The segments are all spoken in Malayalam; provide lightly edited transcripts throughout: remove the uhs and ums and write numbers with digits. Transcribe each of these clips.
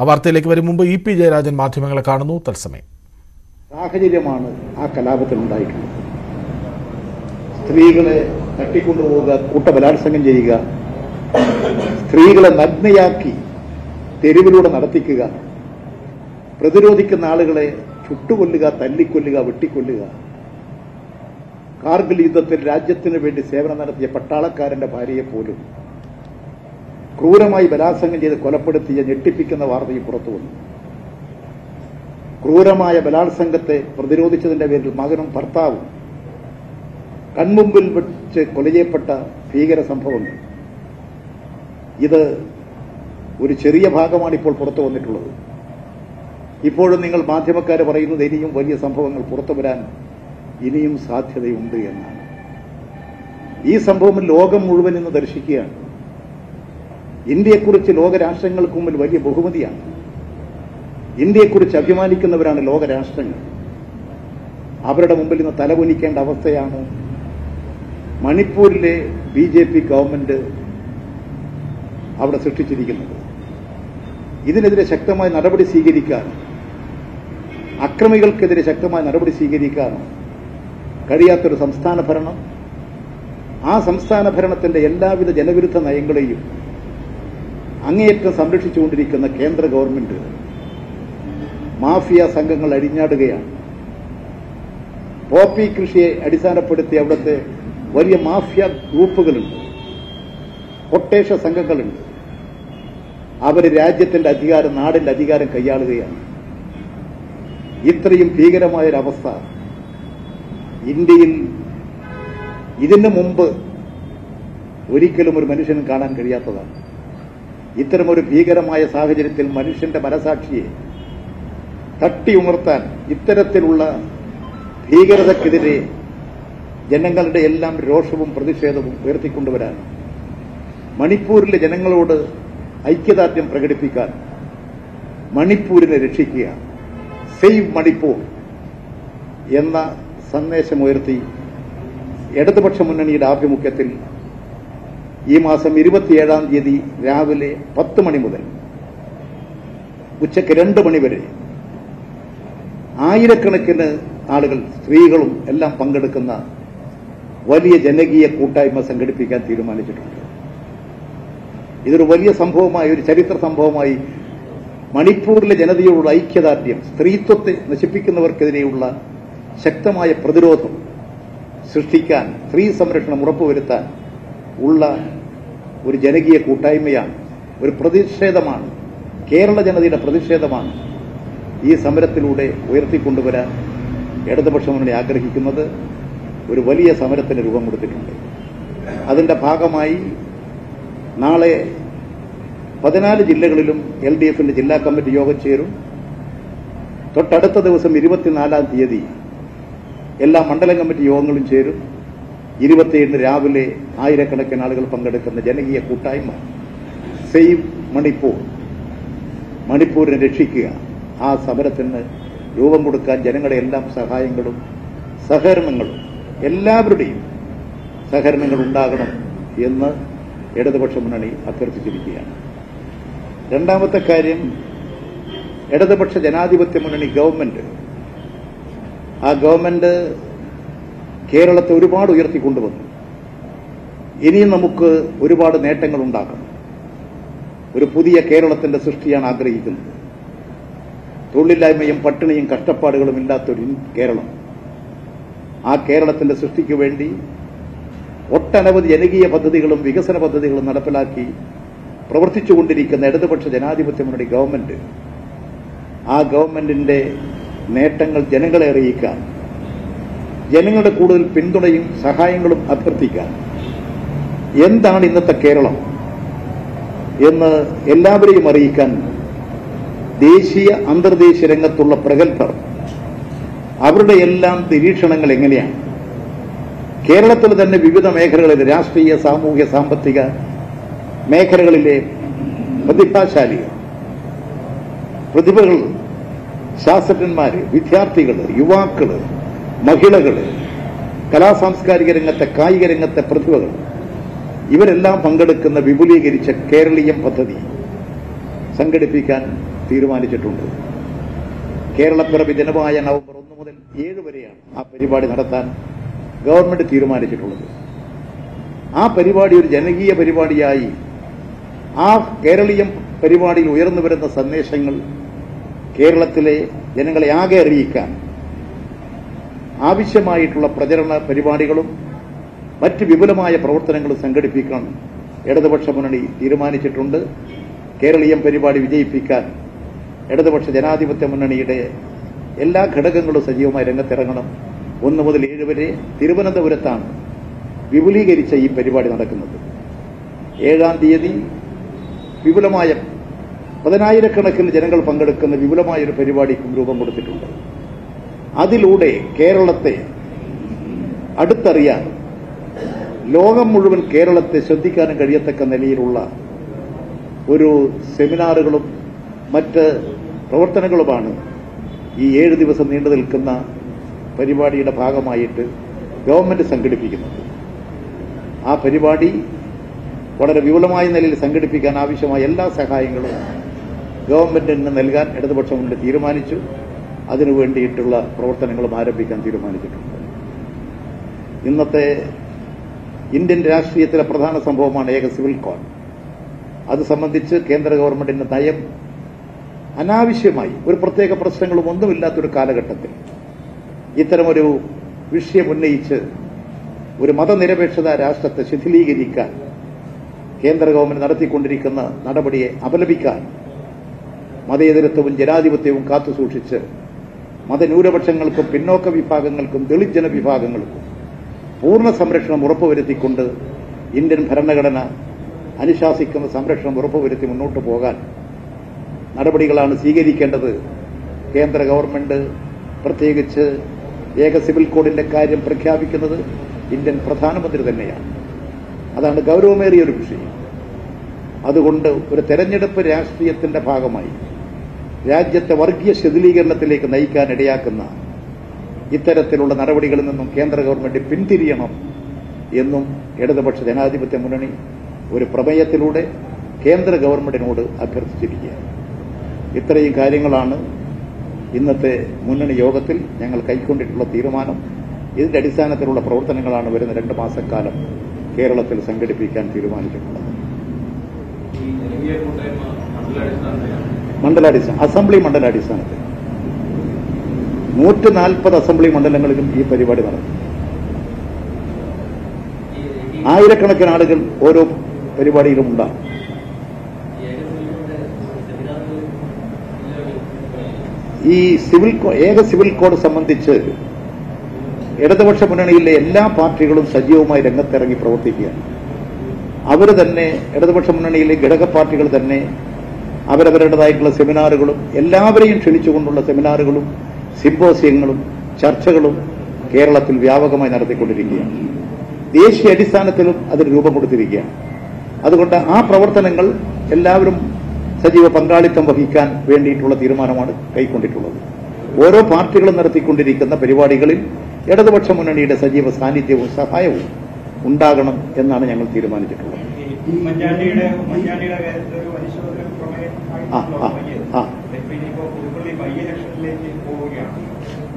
ആ വാർത്തയിലേക്ക് വരും മുമ്പ് ഇ പി ജയരാജൻ മാധ്യമങ്ങളെ കാണുന്നു. തത്സമയം സാഹചര്യമാണ് ആ കലാപത്തിലുണ്ടായിട്ടുള്ളത്. സ്ത്രീകളെ തട്ടിക്കൊണ്ടുപോവുക, കൂട്ടബലാത്സംഗം ചെയ്യുക, സ്ത്രീകളെ നഗ്നയാക്കി തെരുവിലൂടെ നടത്തിക്കുക, പ്രതിരോധിക്കുന്ന ആളുകളെ ചുട്ടുകൊല്ലുക, തല്ലിക്കൊല്ലുക, വെട്ടിക്കൊല്ലുക, കാർഗിൽ യുദ്ധത്തിൽ രാജ്യത്തിന് വേണ്ടി സേവനം നടത്തിയ പട്ടാളക്കാരന്റെ ഭാര്യയെ പോലും ക്രൂരമായി ബലാത്സംഗം ചെയ്ത് കൊലപ്പെടുത്തിയ ഞെട്ടിപ്പിക്കുന്ന വാർത്തയും പുറത്തു വന്നു. ക്രൂരമായ ബലാത്സംഗത്തെ പ്രതിരോധിച്ചതിന്റെ പേരിൽ മകനും ഭർത്താവും കൺമുമ്പിൽ വെച്ച് കൊല ചെയ്യപ്പെട്ട ഭീകര സംഭവങ്ങൾ. ഇത് ഒരു ചെറിയ ഭാഗമാണ് ഇപ്പോൾ പുറത്തു വന്നിട്ടുള്ളത്. ഇപ്പോഴും നിങ്ങൾ മാധ്യമക്കാർ പറയുന്നത് ഇനിയും വലിയ സംഭവങ്ങൾ പുറത്തു വരാൻ ഇനിയും സാധ്യതയുണ്ട് എന്നാണ്. ഈ സംഭവം ലോകം മുഴുവൻ ഇന്ന് ദർശിക്കുകയാണ്. ഇന്ത്യയെക്കുറിച്ച് ലോകരാഷ്ട്രങ്ങൾക്ക് മുമ്പിൽ വലിയ ബഹുമതിയാണ്. ഇന്ത്യയെക്കുറിച്ച് അഭിമാനിക്കുന്നവരാണ് ലോകരാഷ്ട്രങ്ങൾ. അവരുടെ മുമ്പിൽ ഇന്ന് തലകുനിക്കേണ്ട അവസ്ഥയാണ്. മണിപ്പൂരിലെ BJP ഗവൺമെന്റ് അവിടെ സൃഷ്ടിച്ചിരിക്കുന്നത്, ഇതിനെതിരെ ശക്തമായ നടപടി സ്വീകരിക്കാൻ, അക്രമികൾക്കെതിരെ ശക്തമായ നടപടി സ്വീകരിക്കാൻ കഴിയാത്തൊരു സംസ്ഥാന ഭരണം, ആ സംസ്ഥാന ഭരണത്തിന്റെ എല്ലാവിധ ജനവിരുദ്ധ നയങ്ങളെയും അങ്ങേയറ്റം സംരക്ഷിച്ചുകൊണ്ടിരിക്കുന്ന കേന്ദ്ര ഗവൺമെന്റ് മാഫിയ സംഘങ്ങൾ അഴിഞ്ഞാടുകയാണ്. പോപ്പി കൃഷിയെ അടിസ്ഥാനപ്പെടുത്തി അവിടുത്തെ വലിയ മാഫിയ ഗ്രൂപ്പുകളുണ്ട്, കൊട്ടേഷ സംഘങ്ങളുണ്ട്. അവർ രാജ്യത്തിന്റെ അധികാരം, നാടിന്റെ അധികാരം കൈയാളുകയാണ്. ഇത്രയും ഭീകരമായൊരവസ്ഥ ഇന്ത്യയിൽ ഇതിനു മുമ്പ് ഒരിക്കലും ഒരു മനുഷ്യനും കാണാൻ കഴിയാത്തതാണ്. ഇത്തരമൊരു ഭീകരമായ സാഹചര്യത്തിൽ മനുഷ്യന്റെ മനസാക്ഷിയെ തട്ടി ഉണർത്താൻ ഇത്തരത്തിലുള്ള ഭീകരതക്കെതിരെ ജനങ്ങളുടെ എല്ലാം രോഷവും പ്രതിഷേധവും ഉയർത്തിക്കൊണ്ടുവരാൻ, മണിപ്പൂരിലെ ജനങ്ങളോട് ഐക്യദാർഢ്യം പ്രകടിപ്പിക്കാൻ, മണിപ്പൂരിനെ രക്ഷിക്കുക, സേവ് മണിപ്പൂർ എന്ന സന്ദേശമുയർത്തി ഇടതുപക്ഷ മുന്നണിയുടെ ആഭിമുഖ്യത്തിൽ ഈ മാസം 27-ാം തീയതി രാവിലെ 10 മണി മുതൽ ഉച്ചയ്ക്ക് 2 മണി വരെ ആയിരക്കണക്കിന് ആളുകൾ, സ്ത്രീകളും എല്ലാം പങ്കെടുക്കുന്ന വലിയ ജനകീയ കൂട്ടായ്മ സംഘടിപ്പിക്കാൻ തീരുമാനിച്ചിട്ടുണ്ട്. ഇതൊരു വലിയ സംഭവമായി, ഒരു ചരിത്ര സംഭവമായി മണിപ്പൂരിലെ ജനതയോടുള്ള ഐക്യദാർഢ്യം, സ്ത്രീത്വത്തെ നശിപ്പിക്കുന്നവർക്കെതിരെയുള്ള ശക്തമായ പ്രതിരോധം സൃഷ്ടിക്കാൻ, സ്ത്രീ സംരക്ഷണം ഉറപ്പുവരുത്താൻ ഉള്ള ഒരു ജനകീയ കൂട്ടായ്മയാണ്, ഒരു പ്രതിഷേധമാണ്, കേരള ജനതയുടെ പ്രതിഷേധമാണ് ഈ സമരത്തിലൂടെ ഉയർത്തിക്കൊണ്ടുവരാൻ ഇടതുപക്ഷം മുന്നണി ആഗ്രഹിക്കുന്നത്. ഒരു വലിയ സമരത്തിന് രൂപം കൊടുത്തിട്ടുണ്ട്. അതിന്റെ ഭാഗമായി നാളെ 14 ജില്ലകളിലും LDF-ന്റെ ജില്ലാ കമ്മിറ്റി യോഗം ചേരും. തൊട്ടടുത്ത ദിവസം 24-ാം തീയതി എല്ലാ മണ്ഡലം കമ്മിറ്റി യോഗങ്ങളും ചേരും. 27-ന് രാവിലെ ആയിരക്കണക്കിന് ആളുകൾ പങ്കെടുക്കുന്ന ജനകീയ കൂട്ടായ്മ സേവ് മണിപ്പൂർ, മണിപ്പൂരിനെ രക്ഷിക്കുക, ആ സമരത്തിന് രൂപം കൊടുക്കാൻ ജനങ്ങളുടെ എല്ലാം സഹായങ്ങളും സഹകരണങ്ങളും, എല്ലാവരുടെയും സഹകരണങ്ങൾ ഉണ്ടാകണം എന്ന് ഇടതുപക്ഷ മുന്നണി അഭ്യർത്ഥിച്ചിരിക്കുകയാണ്. രണ്ടാമത്തെ കാര്യം, ഇടതുപക്ഷ ജനാധിപത്യ മുന്നണി ഗവൺമെന്റ്, ആ ഗവൺമെന്റ് കേരളത്തെ ഒരുപാട് ഉയർത്തിക്കൊണ്ടുവന്നു. ഇനിയും നമുക്ക് ഒരുപാട് നേട്ടങ്ങൾ ഉണ്ടാക്കണം. ഒരു പുതിയ കേരളത്തിന്റെ സൃഷ്ടിയാണ് ആഗ്രഹിക്കുന്നത്. തൊഴിലില്ലായ്മയും പട്ടിണിയും കഷ്ടപ്പാടുകളും ഇല്ലാത്തൊരു കേരളം, ആ കേരളത്തിന്റെ സൃഷ്ടിക്ക് വേണ്ടി ഒട്ടനവധി ജനകീയ പദ്ധതികളും വികസന പദ്ധതികളും നടപ്പിലാക്കി പ്രവർത്തിച്ചുകൊണ്ടിരിക്കുന്ന ഇടതുപക്ഷ ജനാധിപത്യ മുന്നണി ഗവൺമെന്റ്, ആ ഗവൺമെന്റിന്റെ നേട്ടങ്ങൾ ജനങ്ങളെ അറിയിക്കാൻ, ജനങ്ങളുടെ കൂടുതൽ പിന്തുണയും സഹായങ്ങളും അഭ്യർത്ഥിക്കാൻ, എന്താണ് ഇന്നത്തെ കേരളം എന്ന് എല്ലാവരെയും അറിയിക്കാൻ ദേശീയ അന്തർദേശീയ രംഗത്തുള്ള പ്രഗത്ഭർ, അവരുടെ എല്ലാം നിരീക്ഷണങ്ങൾ എങ്ങനെയാണ്, കേരളത്തിൽ തന്നെ വിവിധ മേഖലകളിൽ രാഷ്ട്രീയ, സാമൂഹ്യ, സാമ്പത്തിക മേഖലകളിലെ പ്രതിഭാശാലികൾ, പ്രതിഭകൾ, ശാസ്ത്രജ്ഞന്മാർ, വിദ്യാർത്ഥികൾ, യുവാക്കൾ, മഹിളകൾ, കലാസാംസ്കാരിക രംഗത്തെ, കായിക രംഗത്തെ പ്രതിഭകൾ, ഇവരെല്ലാം പങ്കെടുക്കുന്ന വിപുലീകരിച്ച കേരളീയം പദ്ധതി സംഘടിപ്പിക്കാൻ തീരുമാനിച്ചിട്ടുണ്ട്. കേരളപ്പിറവി ദിനമായ നവംബർ 1 മുതൽ 7 വരെയാണ് ആ പരിപാടി നടത്താൻ ഗവൺമെന്റ് തീരുമാനിച്ചിട്ടുള്ളത്. ആ പരിപാടി ഒരു ജനകീയ പരിപാടിയായി, ആ കേരളീയം പരിപാടിയിൽ ഉയർന്നു വരുന്ന സന്ദേശങ്ങൾ കേരളത്തിലെ ജനങ്ങളെ ആകെ അറിയിക്കാൻ ആവശ്യമായിട്ടുള്ള പ്രചരണ പരിപാടികളും മറ്റ് വിപുലമായ പ്രവർത്തനങ്ങളും സംഘടിപ്പിക്കാൻ ഇടതുപക്ഷ മുന്നണി തീരുമാനിച്ചിട്ടുണ്ട്. കേരളീയം പരിപാടി വിജയിപ്പിക്കാൻ ഇടതുപക്ഷ ജനാധിപത്യ മുന്നണിയുടെ എല്ലാ ഘടകങ്ങളും സജീവമായി രംഗത്തിറങ്ങണം. 1 മുതൽ 7 വരെ തിരുവനന്തപുരത്താണ് വിപുലീകരിച്ച ഈ പരിപാടി നടക്കുന്നത്. 7-ാം തീയതി വിപുലമായ 10,000 കണക്കിന് ജനങ്ങൾ പങ്കെടുക്കുന്ന വിപുലമായൊരു പരിപാടിക്കും രൂപം കൊടുത്തിട്ടുണ്ട്. അതിലൂടെ കേരളത്തെ അടുത്തറിയാൻ, ലോകം മുഴുവൻ കേരളത്തെ ശ്രദ്ധിക്കാനും കഴിയത്തക്ക നിലയിലുള്ള ഒരു സെമിനാറുകളും മറ്റ് പ്രവർത്തനങ്ങളുമാണ് ഈ 7 ദിവസം നീണ്ടു നിൽക്കുന്ന പരിപാടിയുടെ ഭാഗമായിട്ട് ഗവൺമെന്റ് സംഘടിപ്പിക്കുന്നത്. ആ പരിപാടി വളരെ വിപുലമായ നിലയിൽ സംഘടിപ്പിക്കാൻ ആവശ്യമായ എല്ലാ സഹായങ്ങളും ഗവൺമെന്റിന് നൽകാൻ ഇടതുപക്ഷം മുന്നണി തീരുമാനിച്ചു. അതിനുവേണ്ടിയിട്ടുള്ള പ്രവർത്തനങ്ങളും ആരംഭിക്കാൻ തീരുമാനിച്ചിട്ടുണ്ട്. ഇന്നത്തെ ഇന്ത്യൻ രാഷ്ട്രീയത്തിലെ പ്രധാന സംഭവമാണ് ഏക സിവിൽ കോഡ്. അത് സംബന്ധിച്ച് കേന്ദ്ര ഗവൺമെന്റിന്റെ നയം അനാവശ്യമായി, ഒരു പ്രത്യേക പ്രശ്നങ്ങളും ഒന്നുമില്ലാത്തൊരു കാലഘട്ടത്തിൽ ഇത്തരമൊരു വിഷയം ഉന്നയിച്ച് ഒരു മതനിരപേക്ഷത രാഷ്ട്രത്തെ ശിഥിലീകരിക്കാൻ കേന്ദ്ര ഗവൺമെന്റ് നടത്തിക്കൊണ്ടിരിക്കുന്ന നടപടിയെ അപലപിക്കാൻ, മതേതരത്വവും ജനാധിപത്യവും കാത്തുസൂക്ഷിച്ച് മതന്യൂനപക്ഷങ്ങൾക്കും പിന്നോക്ക വിഭാഗങ്ങൾക്കും ദളിത് ജനവിഭാഗങ്ങൾക്കും പൂർണ്ണ സംരക്ഷണം ഉറപ്പുവരുത്തിക്കൊണ്ട് ഇന്ത്യൻ ഭരണഘടന അനുശാസിക്കുന്ന സംരക്ഷണം ഉറപ്പുവരുത്തി മുന്നോട്ടു പോകാൻ നടപടികളാണ് സ്വീകരിക്കേണ്ടത്. കേന്ദ്ര ഗവൺമെന്റ് പ്രത്യേകിച്ച് ഏക സിവിൽ കോഡിന്റെ കാര്യം പ്രഖ്യാപിക്കുന്നത് ഇന്ത്യൻ പ്രധാനമന്ത്രി തന്നെയാണ്. അതാണ് ഗൌരവമേറിയ ഒരു വിഷയം. അതുകൊണ്ട് ഒരു തെരഞ്ഞെടുപ്പ് രാഷ്ട്രീയത്തിന്റെ ഭാഗമായി രാജ്യത്തെ വർഗീയ ശിഥിലീകരണത്തിലേക്ക് നയിക്കാനിടയാക്കുന്ന ഇത്തരത്തിലുള്ള നടപടികളിൽ നിന്നും കേന്ദ്ര ഗവൺമെന്റ് പിന്തിരിയണം എന്നും ഇടതുപക്ഷ ജനാധിപത്യ മുന്നണി ഒരു പ്രമേയത്തിലൂടെ കേന്ദ്ര ഗവൺമെന്റിനോട് അഭ്യർത്ഥിച്ചിരിക്കുകയാണ്. ഇത്രയും കാര്യങ്ങളാണ് ഇന്നത്തെ മുന്നണി യോഗത്തിൽ ഞങ്ങൾ കൈക്കൊണ്ടിട്ടുള്ള തീരുമാനം. ഇതിന്റെ അടിസ്ഥാനത്തിലുള്ള പ്രവർത്തനങ്ങളാണ് വരുന്ന 2 മാസക്കാലം കേരളത്തിൽ സംഘടിപ്പിക്കാൻ തീരുമാനിച്ചിട്ടുള്ളത്. അസംബ്ലി മണ്ഡലാടിസ്ഥാനത്തിൽ 140 അസംബ്ലി മണ്ഡലങ്ങളിലും ഈ പരിപാടി നടക്കും. 1000 കണക്കിന് ആളുകൾ ഓരോ പരിപാടിയിലും ഉണ്ടാകും. ഈ ഏക സിവിൽ കോഡ് സംബന്ധിച്ച് ഇടതുപക്ഷ മുന്നണിയിലെ എല്ലാ പാർട്ടികളും സജീവമായി രംഗത്തിറങ്ങി പ്രവർത്തിക്കുകയാണ്. അവർ തന്നെ, ഇടതുപക്ഷ മുന്നണിയിലെ ഘടക പാർട്ടികൾ തന്നെ അവരവരുടേതായിട്ടുള്ള സെമിനാറുകളും, എല്ലാവരെയും ക്ഷണിച്ചുകൊണ്ടുള്ള സെമിനാറുകളും സിംപോസിയങ്ങളും ചർച്ചകളും കേരളത്തിൽ വ്യാപകമായി നടത്തിക്കൊണ്ടിരിക്കുകയാണ്. ദേശീയ അടിസ്ഥാനത്തിലും അതിന് രൂപം കൊടുത്തിരിക്കുകയാണ്. അതുകൊണ്ട് ആ പ്രവർത്തനങ്ങൾ എല്ലാവരും സജീവ പങ്കാളിത്തം വഹിക്കാൻ വേണ്ടിയിട്ടുള്ള തീരുമാനമാണ് കൈക്കൊണ്ടിട്ടുള്ളത്. ഓരോ പാർട്ടികളും നടത്തിക്കൊണ്ടിരിക്കുന്ന പരിപാടികളിൽ ഇടതുപക്ഷ മുന്നണിയുടെ സജീവ സാന്നിധ്യവും സഹായവും ഉണ്ടാകണം എന്നാണ് ഞങ്ങൾ തീരുമാനിച്ചിട്ടുള്ളത്.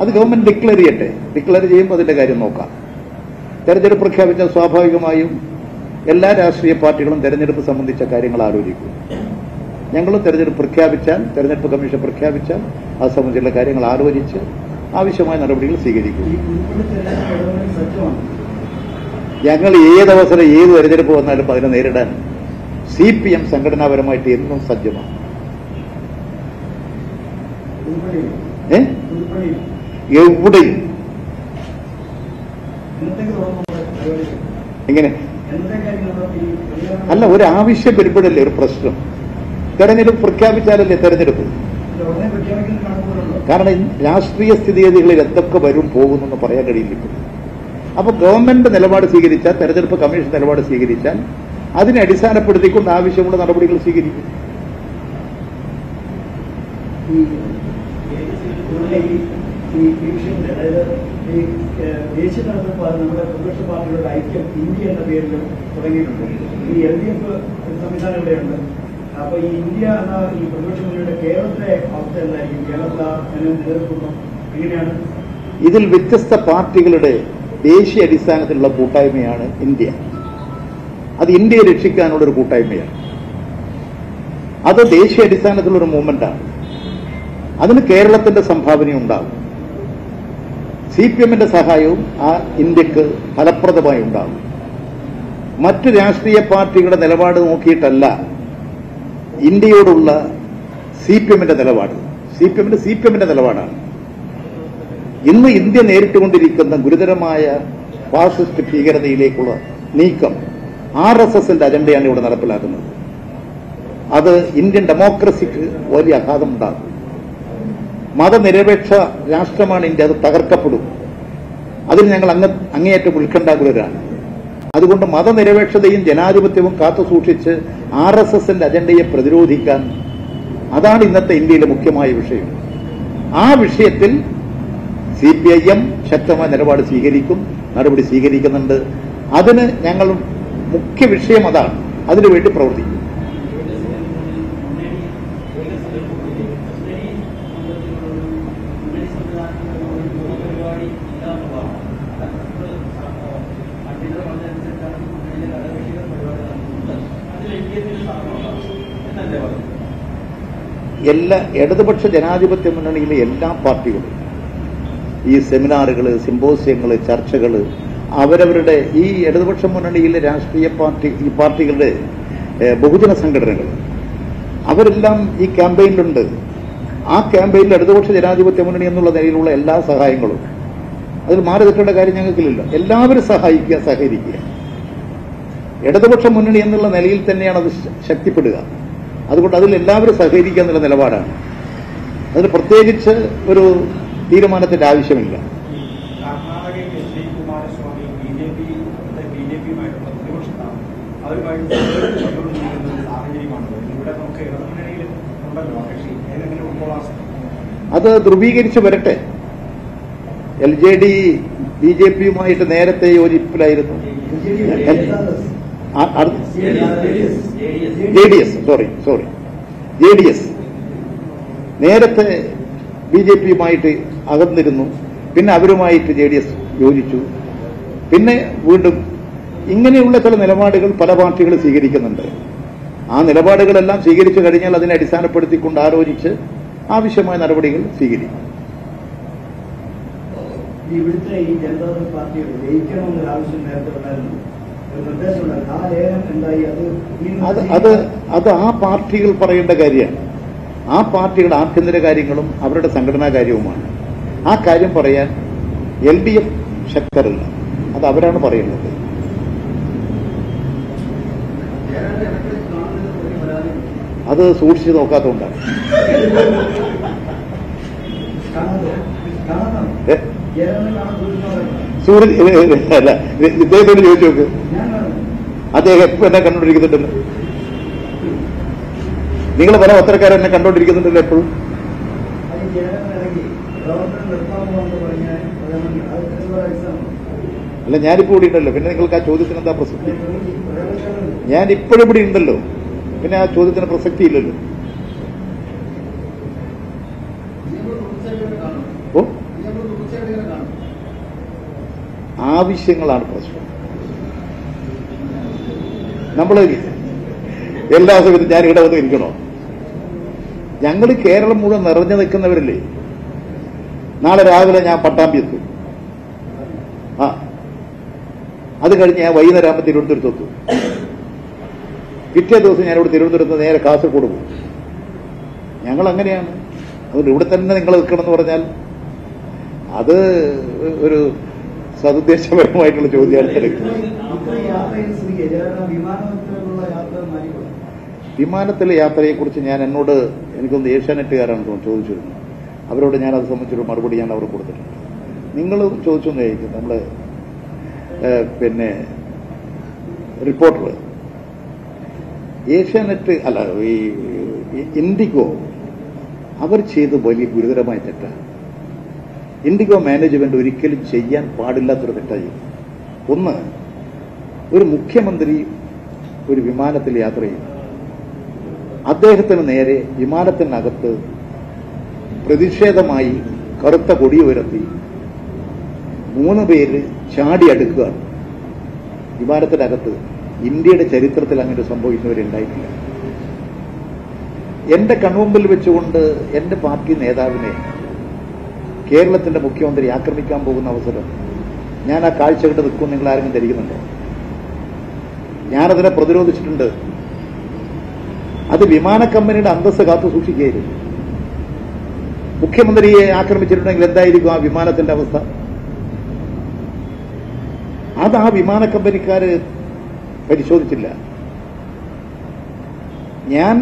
അത് ഗവൺമെന്റ് ഡിക്ലെയർ ചെയ്യട്ടെ. ഡിക്ലെയർ ചെയ്യുമ്പോൾ അതിന്റെ കാര്യം നോക്കാം. തെരഞ്ഞെടുപ്പ് പ്രഖ്യാപിച്ചാൽ സ്വാഭാവികമായും എല്ലാ രാഷ്ട്രീയ പാർട്ടികളും തെരഞ്ഞെടുപ്പ് സംബന്ധിച്ച കാര്യങ്ങൾ ആലോചിക്കും. ഞങ്ങളും തെരഞ്ഞെടുപ്പ് കമ്മീഷൻ പ്രഖ്യാപിച്ചാൽ അത് സംബന്ധിച്ചുള്ള കാര്യങ്ങൾ ആലോചിച്ച് ആവശ്യമായ നടപടികൾ സ്വീകരിക്കും. ഞങ്ങൾ ഏതവസരം, ഏത് തെരഞ്ഞെടുപ്പ് വന്നാലും അതിനെ നേരിടാൻ CPM സംഘടനാപരമായിട്ട് എന്നും സജ്ജമാണ്. എവിടെയും എങ്ങനെ അല്ല, ഒരു ആവശ്യം വരുമ്പോഴല്ലേ ഒരു പ്രശ്നം. തെരഞ്ഞെടുപ്പ് പ്രഖ്യാപിച്ചാലല്ലേ തെരഞ്ഞെടുപ്പ്. കാരണം രാഷ്ട്രീയ സ്ഥിതിഗതികളിൽ എന്തൊക്കെ വരും പോകുമെന്ന് പറയാൻ കഴിയില്ല. അപ്പോൾ ഗവൺമെന്റ് നിലപാട് സ്വീകരിച്ചാൽ, തെരഞ്ഞെടുപ്പ് കമ്മീഷൻ നിലപാട് സ്വീകരിച്ചാൽ അതിനെ അടിസ്ഥാനപ്പെടുത്തിക്കൊണ്ട് ആവശ്യമുള്ള നടപടികൾ സ്വീകരിക്കും. അപ്പൊ ഈ ഇന്ത്യ എന്ന ഈ പ്രതിപക്ഷ മുന്നണിയുടെ കേരളത്തിലെ ഇതിൽ വ്യത്യസ്ത പാർട്ടികളുടെ ദേശീയ അടിസ്ഥാനത്തിലുള്ള കൂട്ടായ്മയാണ് ഇന്ത്യ. അത് ഇന്ത്യയെ രക്ഷിക്കാനുള്ളൊരു കൂട്ടായ്മയാണ്. അത് ദേശീയ അടിസ്ഥാനത്തിലുള്ളൊരു മൂവ്മെന്റാണ്. അതിന് കേരളത്തിന്റെ സംഭാവനയുണ്ടാകും. CPM'ന്റെ സഹായവും ആ ഇന്ത്യക്ക് ഫലപ്രദമായി ഉണ്ടാകും. മറ്റ് രാഷ്ട്രീയ പാർട്ടികളുടെ നിലപാട് നോക്കിയിട്ടല്ല ഇന്ത്യയോടുള്ള CPM'ന്റെ നിലപാടാണ്. ഇന്ന് ഇന്ത്യ നേരിട്ടുകൊണ്ടിരിക്കുന്ന ഗുരുതരമായ ഫാസിസ്റ്റ് ഭീകരതയിലേക്കുള്ള നീക്കം RSS'ന്റെ അജണ്ടയാണ് ഇവിടെ നടപ്പിലാക്കുന്നത്. അത് ഇന്ത്യൻ ഡെമോക്രസിക്ക് വലിയ ആഘാതമുണ്ടാകും. മതനിരപേക്ഷ രാഷ്ട്രമാണ് ഇന്ത്യ, അത് തകർക്കപ്പെടും. അതിന് ഞങ്ങൾ അങ്ങേയറ്റം ഉത്കണ്ഠാകുലരാണ്. അതുകൊണ്ട് മതനിരപേക്ഷതയും ജനാധിപത്യവും കാത്തുസൂക്ഷിച്ച് RSS'ന്റെ അജണ്ടയെ പ്രതിരോധിക്കാൻ, അതാണ് ഇന്നത്തെ ഇന്ത്യയിലെ മുഖ്യമായ വിഷയം. ആ വിഷയത്തിൽ CPIM ശക്തമായ നിലപാട് നടപടി സ്വീകരിക്കുന്നുണ്ട്. അതിന് ഞങ്ങൾ മുഖ്യ വിഷയം അതാണ്, അതിനുവേണ്ടി പ്രവർത്തിക്കും. എല്ലാ ഇടതുപക്ഷ ജനാധിപത്യ മുന്നണിയിലെ എല്ലാ പാർട്ടികളും ഈ സെമിനാറുകൾ, സിമ്പോസിയങ്ങൾ, ചർച്ചകൾ, അവരവരുടെ ഈ ഇടതുപക്ഷ മുന്നണിയിലെ രാഷ്ട്രീയ പാർട്ടികളുടെ ബഹുജന സംഘടനകൾ അവരെല്ലാം ഈ ക്യാമ്പയിനിലുണ്ട്. ആ ക്യാമ്പയിനിൽ ഇടതുപക്ഷ ജനാധിപത്യ മുന്നണി എന്നുള്ള നിലയിലുള്ള എല്ലാ സഹായങ്ങളും, അതിൽ മാറി നിൽക്കേണ്ട കാര്യം ഞങ്ങൾക്കില്ല. എല്ലാവരും സഹകരിക്കുക. ഇടതുപക്ഷ മുന്നണി എന്നുള്ള നിലയിൽ തന്നെയാണ് അത് ശക്തിപ്പെടുക. അതുകൊണ്ട് അതിൽ എല്ലാവരും സഹകരിക്കുക എന്നുള്ള നിലപാടാണ്. അതിന് പ്രത്യേകിച്ച് ഒരു തീരുമാനത്തിന്റെ ആവശ്യമില്ല. അത് ധ്രുവീകരിച്ച് വരട്ടെ. LJD BJP'യുമായിട്ട് നേരത്തെ യോജിപ്പിലായിരുന്നു. JDS നേരത്തെ BJP'യുമായിട്ട് അകന്നിരുന്നു. പിന്നെ അവരുമായിട്ട് JDS യോജിച്ചു. പിന്നെ വീണ്ടും ഇങ്ങനെയുള്ള ചില നിലപാടുകൾ പല പാർട്ടികൾ സ്വീകരിക്കുന്നുണ്ട്. ആ നിലപാടുകളെല്ലാം സ്വീകരിച്ചു കഴിഞ്ഞാൽ അതിനെ അടിസ്ഥാനപ്പെടുത്തിക്കൊണ്ട് ആലോചിച്ച് ആവശ്യമായ നടപടികൾ സ്വീകരിക്കും. ഇവിടുത്തെ ഈ ജനതാദൾ പാർട്ടിയുടെ ജയിക്കണമെന്നൊരു ആവശ്യം നേരത്തെ ഉണ്ടായിരുന്നു. അത് ആ പാർട്ടികൾ പറയേണ്ട കാര്യമാണ്. ആ പാർട്ടികളുടെ ആഭ്യന്തര കാര്യങ്ങളും അവരുടെ സംഘടനാ കാര്യവുമാണ്. ആ കാര്യം പറയാൻ LDF ശക്തരല്ല, അത് അവരാണ് പറയുന്നത്. അത് സൂക്ഷിച്ചു നോക്കാത്തതുകൊണ്ടാണ്. അല്ല, ഇദ്ദേഹത്തോട് ചോദിച്ചു നോക്ക്. അദ്ദേഹം എപ്പോ എന്നെ കണ്ടോണ്ടിരിക്കുന്നുണ്ടല്ലോ. നിങ്ങൾ പല പത്രക്കാരെന്നെ കണ്ടോണ്ടിരിക്കുന്നുണ്ടല്ലോ എപ്പോഴും. അല്ല, ഞാനിപ്പോ ഇവിടെ ഉണ്ടല്ലോ. പിന്നെ നിങ്ങൾക്ക് ആ ചോദ്യത്തിന് എന്താ പ്രസക്തി? ഞാനിപ്പോഴും ഇവിടെ ഉണ്ടല്ലോ. പിന്നെ ആ ചോദ്യത്തിന് പ്രസക്തി ഇല്ലല്ലോ. ഓ, ആവശ്യങ്ങളാണ് പ്രശ്നം. നമ്മൾ എല്ലാ സമയത്തും ഞാനിവിടെ വന്ന് ഇരിക്കണോ? ഞങ്ങൾ കേരളം മുഴുവൻ നിറഞ്ഞു നിൽക്കുന്നവരല്ലേ. നാളെ രാവിലെ ഞാൻ പട്ടാമ്പി എത്തും. അത് കഴിഞ്ഞ് ഞാൻ വൈകുന്നേരം ആകുമ്പോൾ തിരുവനന്തപുരത്ത് എത്തും. പിറ്റേ ദിവസം ഞാനിവിടെ തിരുവനന്തപുരത്ത് നേരെ കാസർഗോഡ് പോകും. ഞങ്ങൾ അങ്ങനെയാണ്. അതുകൊണ്ട് ഇവിടെ തന്നെ നിങ്ങൾ നിൽക്കണം എന്ന് പറഞ്ഞാൽ അത് ഒരു സതുദ്ദേശപരമായിട്ടുള്ള ചോദ്യമാണ്. വിമാനത്തിലെ യാത്രയെക്കുറിച്ച് എനിക്കൊന്ന് ഏഷ്യാനെറ്റുകാരാണ് ചോദിച്ചിരുന്നു. അവരോട് ഞാൻ അത് സംബന്ധിച്ചൊരു മറുപടി ഞാൻ അവർക്ക് കൊടുത്തിട്ടുണ്ട്. നിങ്ങൾ ചോദിച്ചൊന്ന് ചോദിക്കും. നമ്മള് പിന്നെ റിപ്പോർട്ടർ ഏഷ്യാനെറ്റ് അല്ല, ഈ ഇൻഡിഗോ അവർ ചെയ്ത് വലിയ ഗുരുതരമായ തെറ്റാണ്. ഇൻഡിഗോ മാനേജ്മെന്റ് ഒരിക്കലും ചെയ്യാൻ പാടില്ലാത്തൊരു തെറ്റായി. ഒന്ന്, ഒരു മുഖ്യമന്ത്രി ഒരു വിമാനത്തിൽ യാത്ര ചെയ്യും. അദ്ദേഹത്തിന് നേരെ വിമാനത്തിനകത്ത് പ്രതിഷേധമായി കറുത്ത കൊടി ഉയർത്തി മൂന്ന് പേര് ചാടിയെടുക്കുക. വിമാനത്തിനകത്ത് ഇന്ത്യയുടെ ചരിത്രത്തിൽ അങ്ങനെ സംഭവിക്കുന്നവരുണ്ടായിട്ടില്ല. എന്റെ കൺമുമ്പിൽ വെച്ചുകൊണ്ട് എന്റെ പാർട്ടി നേതാവിനെ കേരളത്തിന്റെ മുഖ്യമന്ത്രി ആക്രമിക്കാൻ പോകുന്ന അവസരം ഞാൻ ആ കാഴ്ച കണ്ട് നിൽക്കും. നിങ്ങൾ ആരെങ്കിലും ധരിക്കുന്നുണ്ടോ? ഞാനതിനെ പ്രതിരോധിച്ചിട്ടുണ്ട്. അത് വിമാന കമ്പനിയുടെ അന്തസ്സ് കാത്തു സൂക്ഷിക്കുകയായിരുന്നു. മുഖ്യമന്ത്രിയെ ആക്രമിച്ചിട്ടുണ്ടെങ്കിൽ എന്തായിരിക്കും ആ വിമാനത്തിന്റെ അവസ്ഥ? അത് ആ വിമാന കമ്പനിക്കാര് പരിശോധിച്ചില്ല. ഞാൻ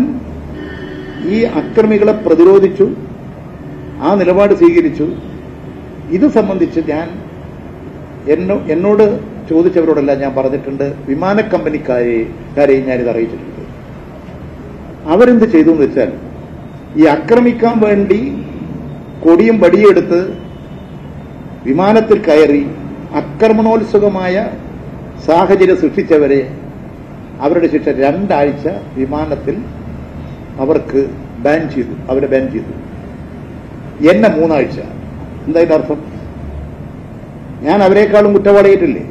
ഈ അക്രമികളെ പ്രതിരോധിച്ചു, ആ നിലപാട് സ്വീകരിച്ചു. ഇത് സംബന്ധിച്ച് ഞാൻ എന്നോട് ചോദിച്ചവരോടല്ല ഞാൻ പറഞ്ഞിട്ടുണ്ട്, വിമാന കമ്പനിക്കാരെയും ഞാനിത് അറിയിച്ചിട്ടുണ്ട്. അവരെന്ത് ചെയ്തു എന്ന് വെച്ചാൽ, ഈ ആക്രമിക്കാൻ വേണ്ടി കൊടിയും വടിയെടുത്ത് വിമാനത്തിൽ കയറി ആക്രമണോത്സുകമായ സാഹചര്യം സൃഷ്ടിച്ചവരെ അവരുടെ ശിക്ഷ 2 ആഴ്ച വിമാനത്തിൽ അവർക്ക് ബാൻ ചെയ്തു. അവരെ ബാൻ ചെയ്തു. എന്നെ 3 ആഴ്ച. എന്തായാലും അർത്ഥം ഞാൻ അവരെക്കാളും കുറ്റവാളിയായിട്ടില്ലേ?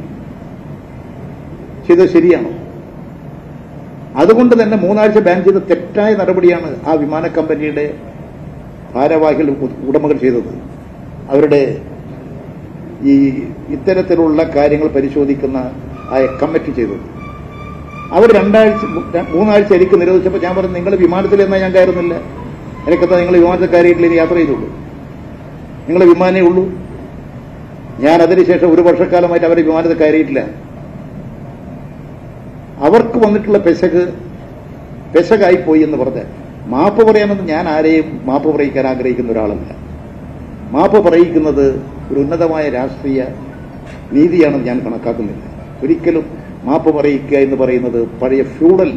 ചെയ്തത് ശരിയാണോ? അതുകൊണ്ട് തന്നെ 3 ആഴ്ച ബാൻ ചെയ്ത തെറ്റായ നടപടിയാണ് ആ വിമാന കമ്പനിയുടെ ഭാരവാഹികൾ ഉടമകൾ ചെയ്തത്. അവരുടെ ഈ ഇത്തരത്തിലുള്ള കാര്യങ്ങൾ പരിശോധിക്കുന്ന ആ കമ്മിറ്റി ചെയ്തത്. അവർ 2 ആഴ്ച 3 ആഴ്ച എനിക്ക് നിരോധിച്ചപ്പോൾ ഞാൻ പറഞ്ഞു, നിങ്ങൾ വിമാനത്തിൽ എന്നാൽ ഞാൻ കയറുന്നില്ല. എനിക്കെത്താ നിങ്ങൾ വിമാനത്തിൽ കയറിയിട്ടില്ല, യാത്ര ചെയ്തുള്ളൂ, നിങ്ങൾ വിമാനേ ഉള്ളൂ. ഞാൻ അതിനുശേഷം 1 വർഷക്കാലമായിട്ട് അവരെ വിമാനത്തിൽ കയറിയിട്ടില്ല. അവർക്ക് വന്നിട്ടുള്ള പെശകായിപ്പോയി എന്ന് പറഞ്ഞ് മാപ്പ് പറയാമെന്ന് ഞാൻ ആരെയും മാപ്പ് പറയിക്കാൻ ആഗ്രഹിക്കുന്ന ഒരാളല്ല. മാപ്പ് പറയിക്കുന്നത് ഒരു ഉന്നതമായ രാഷ്ട്രീയ നീതിയാണെന്ന് ഞാൻ കണക്കാക്കുന്നില്ല. ഒരിക്കലും മാപ്പ് പറയിക്കുക എന്ന് പറയുന്നത് പഴയ ഫ്യൂഡൽ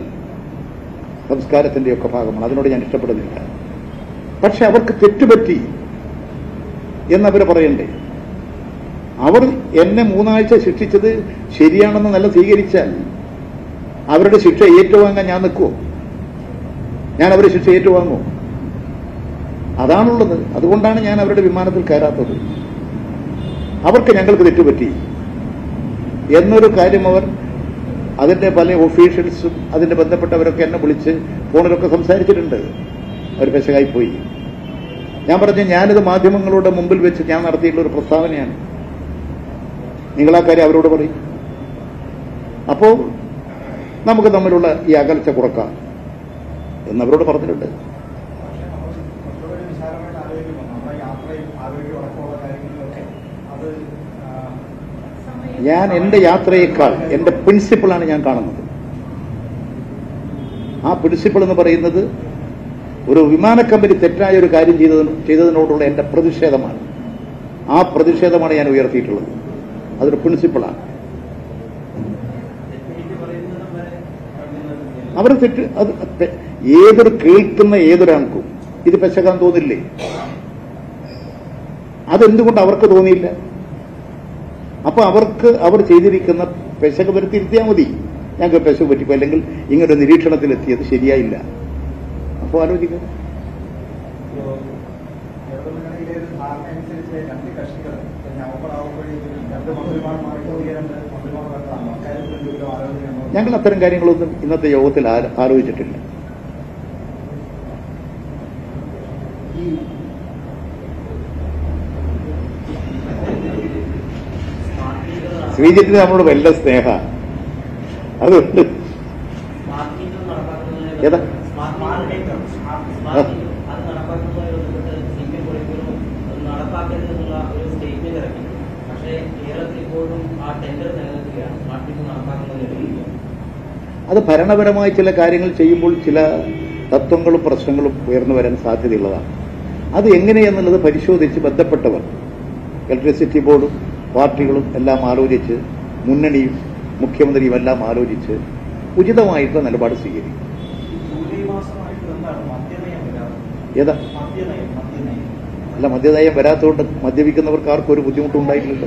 സംസ്കാരത്തിൻ്റെയൊക്കെ ഭാഗമാണ്. അതിനോട് ഞാൻ ഇഷ്ടപ്പെടുന്നില്ല. പക്ഷെ അവർക്ക് തെറ്റുപറ്റി എന്നവർ പറയണ്ടേ? അവർ എന്നെ 3 ആഴ്ച ശിക്ഷിച്ചത് ശരിയാണെന്ന് നല്ല സ്വീകരിച്ചാൽ അവരുടെ ശിക്ഷ ഏറ്റുവാങ്ങാൻ ഞാൻ നിൽക്കുമോ? ഞാൻ അവരുടെ ശിക്ഷ ഏറ്റുവാങ്ങുമോ? അതാണുള്ളത്. അതുകൊണ്ടാണ് ഞാൻ അവരുടെ വിമാനത്തിൽ കയറാത്തത്. അവർക്ക് ഞങ്ങൾക്ക് തെറ്റുപറ്റി എന്നൊരു കാര്യം അവർ അതിൻ്റെ പല ഒഫീഷ്യൽസും അതിൻ്റെ ബന്ധപ്പെട്ടവരൊക്കെ എന്നെ വിളിച്ച് ഫോണിലൊക്കെ സംസാരിച്ചിട്ടുണ്ട്. അവർ പെശകായിപ്പോയി. ഞാൻ പറഞ്ഞു, ഞാനിത് മാധ്യമങ്ങളുടെ മുമ്പിൽ വെച്ച് ഞാൻ നടത്തിയിട്ടുള്ള ഒരു പ്രസ്താവനയാണ്. നിങ്ങളാ കാര്യം അവരോട് പറയും. അപ്പോൾ നമുക്ക് തമ്മിലുള്ള ഈ അകൽച്ച കുറക്കാം എന്നവരോട് പറഞ്ഞിട്ടുണ്ട്. ഞാൻ എന്റെ യാത്രയേക്കാൾ എന്റെ പ്രിൻസിപ്പിളാണ് ഞാൻ കാണുന്നത്. ആ പ്രിൻസിപ്പിൾ എന്ന് പറയുന്നത് ഒരു വിമാന കമ്പനി തെറ്റായ ഒരു കാര്യം ചെയ്തതിനോടുള്ള എന്റെ പ്രതിഷേധമാണ്. ആ പ്രതിഷേധമാണ് ഞാൻ ഉയർത്തിയിട്ടുള്ളത്. അതൊരു പ്രിൻസിപ്പിളാണ്. അവരെ തെറ്റ് അത് ഏതൊരു കേൾക്കുന്ന ഏതൊരാൾക്കും ഇത് പെശകാൻ തോന്നില്ലേ? അതെന്തുകൊണ്ട് അവർക്ക് തോന്നിയില്ല? അപ്പൊ അവർ ചെയ്തിരിക്കുന്ന പെശക് വരുത്തിയിരുത്തിയാൽ മതി. ഞങ്ങൾക്ക് പെശക് പറ്റിപ്പോ, അല്ലെങ്കിൽ ഇങ്ങനൊരു നിരീക്ഷണത്തിലെത്തിയത് ശരിയായില്ല. അപ്പോൾ ആലോചിക്കാം. ഞങ്ങൾ അത്തരം കാര്യങ്ങളൊന്നും ഇന്നത്തെ യോഗത്തിൽ ആലോചിച്ചിട്ടില്ല. ശ്രീജിത്തിന് നമ്മളോട് വല്ല സ്നേഹ. അതുകൊണ്ട് ഏതാ അത് ഭരണപരമായ ചില കാര്യങ്ങൾ ചെയ്യുമ്പോൾ ചില തത്വങ്ങളും പ്രശ്നങ്ങളും ഉയർന്നു വരാൻ സാധ്യതയുള്ളതാണ്. അത് എങ്ങനെയെന്നുള്ളത് പരിശോധിച്ച് ബന്ധപ്പെട്ടവർ, ഇലക്ട്രിസിറ്റി ബോർഡും പാർട്ടികളും എല്ലാം ആലോചിച്ച്, മുന്നണിയും മുഖ്യമന്ത്രിയും എല്ലാം ആലോചിച്ച് ഉചിതമായിട്ടുള്ള നിലപാട് സ്വീകരിക്കും. ഏതാ അല്ല, മദ്യനയം വരാത്തതുകൊണ്ട് മദ്യപിക്കുന്നവർക്ക് ആർക്കും ഒരു ബുദ്ധിമുട്ടുണ്ടായിട്ടില്ല.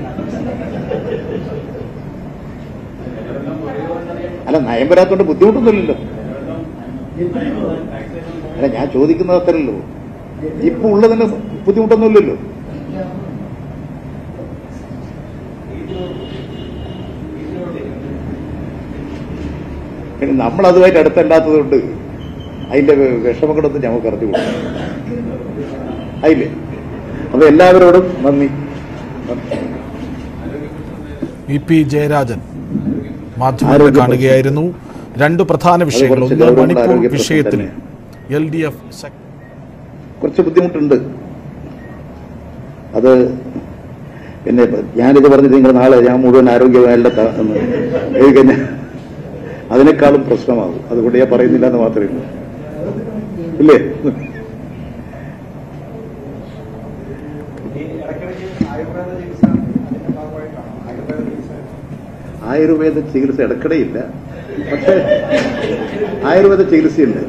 അല്ല, നയം വരാത്തതുകൊണ്ട് ബുദ്ധിമുട്ടൊന്നുമില്ലല്ലോ. അല്ല, ഞാൻ ചോദിക്കുന്നത് അത്രല്ലോ. İppu ulladiğine buthimuttonu illello. Yani nammal adumayittu adutha endathathu ayinte vishamakattu njamakku arathi kodukkum ayille appo ellavarodum nanni. EP Jayarajan മാധ്യമങ്ങളെ കാണുകയായിരുന്നു. രണ്ട് പ്രധാന വിഷയങ്ങൾ, ഒന്ന് മണിപ്പൂർ വിഷയത്തിൽ LDF കുറച്ച് ബുദ്ധിമുട്ടുണ്ട്. അത് പിന്നെ ഞാനിത് പറഞ്ഞിട്ട് നിങ്ങൾ നാളെ ഞാൻ മുഴുവൻ ആരോഗ്യമല്ല കഴിഞ്ഞാൽ അതിനേക്കാളും പ്രശ്നമാകും. അതുകൊണ്ട് ഞാൻ പറയുന്നില്ല എന്ന് മാത്രമേ ഉള്ളൂ. ഇല്ലേ, ആയുർവേദ ചികിത്സ ഇടക്കിടയില്ല, പക്ഷേ ആയുർവേദ ചികിത്സയുണ്ട്.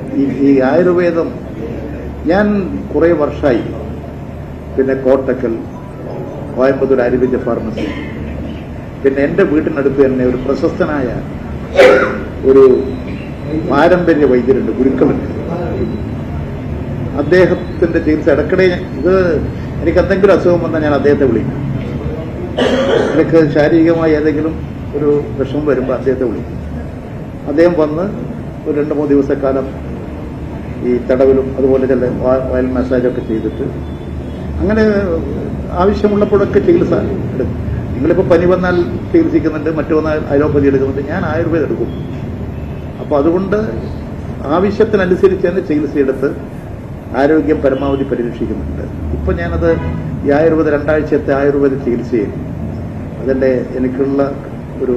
ഈ ആയുർവേദം ഞാൻ കുറേ വർഷമായി, പിന്നെ കോട്ടക്കൽ, കോയമ്പത്തൂർ ആയുർവേദ ഫാർമസി, പിന്നെ എൻ്റെ വീട്ടിനടുത്ത് തന്നെ ഒരു പ്രശസ്തനായ ഒരു പാരമ്പര്യ വൈദ്യരുണ്ട്, ഗുരുക്കളുണ്ട്. അദ്ദേഹത്തിൻ്റെ ചികിത്സ ഇടക്കിടെ, ഇത് എനിക്ക് എന്തെങ്കിലും അസുഖം വന്നാൽ ഞാൻ അദ്ദേഹത്തെ വിളിക്കും. എനിക്ക് ശാരീരികമായി ഏതെങ്കിലും ഒരു വിഷമം വരുമ്പോൾ അദ്ദേഹത്തെ വിളിക്കും. അദ്ദേഹം വന്ന് ഒരു 2-3 ദിവസക്കാലം ഈ തടവിലും അതുപോലെ ചില വയൽ മസാജൊക്കെ ചെയ്തിട്ട് അങ്ങനെ ആവശ്യമുള്ളപ്പോഴൊക്കെ ചികിത്സ എടുക്കും. നിങ്ങളിപ്പോൾ പനി വന്നാൽ ചികിത്സിക്കുന്നുണ്ട്, മറ്റു വന്നാൽ അലോപ്പതി എടുക്കുന്നുണ്ട്, ഞാൻ ആയുർവേദം എടുക്കും. അപ്പോൾ അതുകൊണ്ട് ആവശ്യത്തിനനുസരിച്ച് തന്നെ ചികിത്സയെടുത്ത് ആരോഗ്യം പരമാവധി പരിരക്ഷിക്കുന്നുണ്ട്. ഇപ്പോൾ ഞാനത് ഈ ആയുർവേദ 2 ആഴ്ചത്തെ ആയുർവേദ ചികിത്സയിൽ അതിൻ്റെ എനിക്കുള്ള ഒരു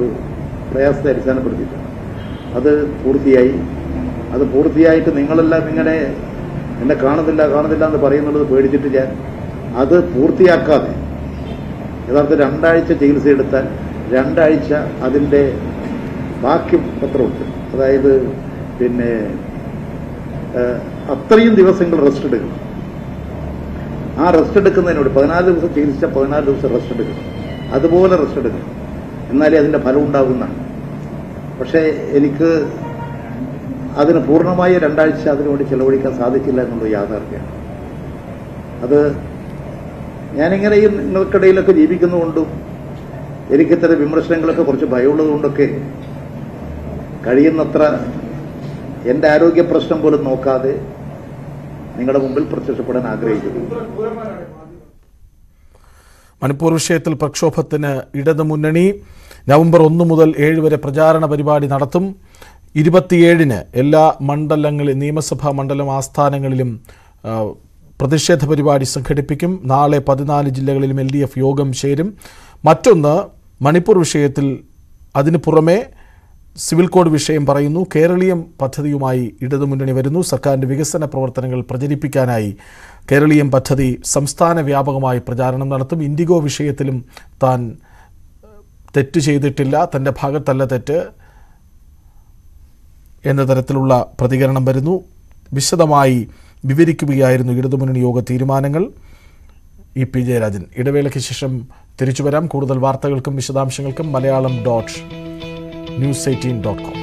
പ്രയാസത്തെ അടിസ്ഥാനപ്പെടുത്തിയിട്ടുണ്ട്. അത് പൂർത്തിയായി. അത് പൂർത്തിയായിട്ട് നിങ്ങളെല്ലാം ഇങ്ങനെ എന്നെ കാണുന്നില്ല കാണുന്നില്ല എന്ന് പറയുന്നുള്ളത് പേടിച്ചിട്ട് ഞാൻ അത് പൂർത്തിയാക്കാതെ യഥാർത്ഥ 2 ആഴ്ച ചികിത്സ എടുത്താൽ 2 ആഴ്ച അതിൻ്റെ ബാക്കി പത്രമുണ്ട്. അതായത് പിന്നെ അത്രയും ദിവസങ്ങൾ റെസ്റ്റ് എടുക്കണം. ആ റെസ്റ്റ് എടുക്കുന്നതിനോട് 14 ദിവസം ചികിത്സിച്ച 14 ദിവസം റെസ്റ്റ് എടുക്കണം, അതുപോലെ റെസ്റ്റ് എടുക്കണം, എന്നാലേ അതിൻ്റെ ഫലം ഉണ്ടാകുന്നതാണ്. പക്ഷേ എനിക്ക് അതിന് പൂർണ്ണമായ 2 ആഴ്ച അതിനുവേണ്ടി ചെലവഴിക്കാൻ സാധിച്ചില്ല എന്നുള്ളത് യാഥാർത്ഥ്യമാണ്. അത് ഞാനിങ്ങനെയും നിങ്ങൾക്കിടയിലൊക്കെ ജീവിക്കുന്നതുകൊണ്ടും എനിക്ക് ഇത്തരം വിമർശനങ്ങളൊക്കെ കുറച്ച് ഭയമുള്ളതുകൊണ്ടൊക്കെ കഴിയുന്നത്ര എൻ്റെ ആരോഗ്യ പ്രശ്നം പോലും നോക്കാതെ നിങ്ങളുടെ മുമ്പിൽ പ്രത്യക്ഷപ്പെടാൻ ആഗ്രഹിക്കുന്നു. മണിപ്പൂർ വിഷയത്തിൽ പ്രക്ഷോഭത്തിന് ഇടതു മുന്നണി നവംബർ 1 മുതൽ 7 വരെ പ്രചാരണ പരിപാടി നടത്തും. 27-ന് എല്ലാ മണ്ഡലങ്ങളിൽ, നിയമസഭാ മണ്ഡലം ആസ്ഥാനങ്ങളിലും പ്രതിഷേധ പരിപാടി സംഘടിപ്പിക്കും. നാളെ 14 ജില്ലകളിലും LDF യോഗം ചേരും. മറ്റൊന്ന്, മണിപ്പൂർ വിഷയത്തിൽ അതിന് പുറമെ സിവിൽ കോഡ് വിഷയം പറയുന്നു. കേരളീയം പദ്ധതിയുമായി ഇടതുമുന്നണി വരുന്നു. സർക്കാരിൻ്റെ വികസന പ്രവർത്തനങ്ങൾ പ്രചരിപ്പിക്കാനായി കേരളീയം പദ്ധതി സംസ്ഥാന വ്യാപകമായി പ്രചാരണം നടത്തും. ഇൻഡിഗോ വിഷയത്തിലും താൻ തെറ്റ് ചെയ്തിട്ടില്ല, തൻ്റെ ഭാഗത്തല്ല തെറ്റ് എന്ന തരത്തിലുള്ള പ്രതികരണം വരുന്നു. വിശദമായി വിവരിക്കുകയായിരുന്നു ഇടതുമുന്നണി യോഗ തീരുമാനങ്ങൾ. EP ജയരാജൻ. ഇടവേളയ്ക്ക് ശേഷം തിരിച്ചു വരാം. കൂടുതൽ വാർത്തകൾക്കും വിശദാംശങ്ങൾക്കും മലയാളം.news18.com